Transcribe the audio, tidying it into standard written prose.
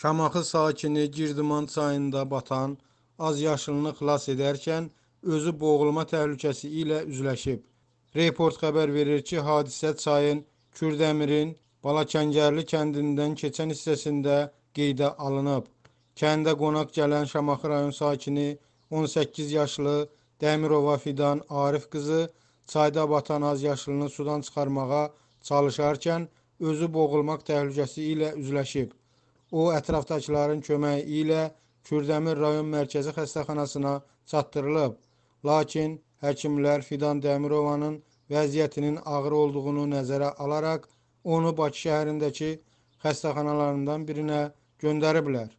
Şamaxı sakini Girdman çayında batan az yaşlını xilas edərkən özü boğulma təhlükəsi ilə üzləşib. Report xəbər verir ki, hadisə çayın Kürdəmirin Balakəngərli kəndindən keçən hissəsində qeydə alınıb. Kəndə qonaq gələn Şamaxı rayon sakini 18 yaşlı Dəmirova Fidan Arif qızı çayda batan az yaşlını sudan çıxarmağa çalışarkən özü boğulmaq təhlükəsi ilə üzləşib. O, ətrafdakıların köməyi ilə Kürdəmir rayon mərkəzi xəstəxanasına çatdırılıb. Lakin həkimlər Fidan Dəmirovanın vəziyyətinin ağır olduğunu nəzərə alaraq onu Bakı şəhərindəki xəstəxanalarından birinə göndəriblər.